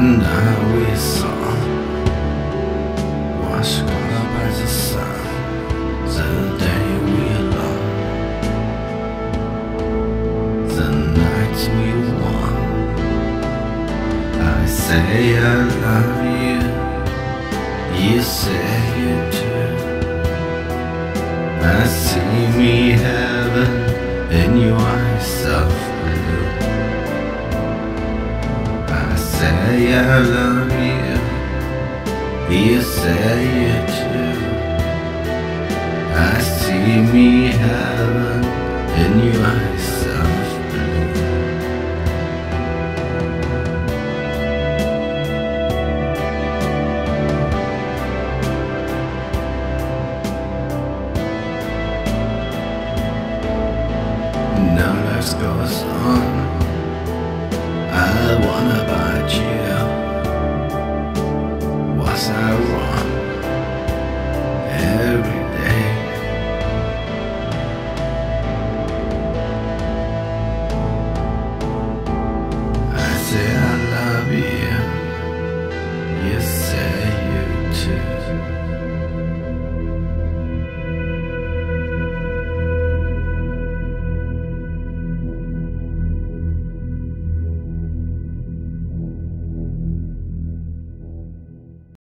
And now we saw washed up by the sun, the day we loved, the night we won. I say I love you, you say you do. I see me heaven in your eyes of blue. Say I love you, you say you too. I see me heaven in your eyes of blue. Now life goes on. I wanna buy you. Was I wrong?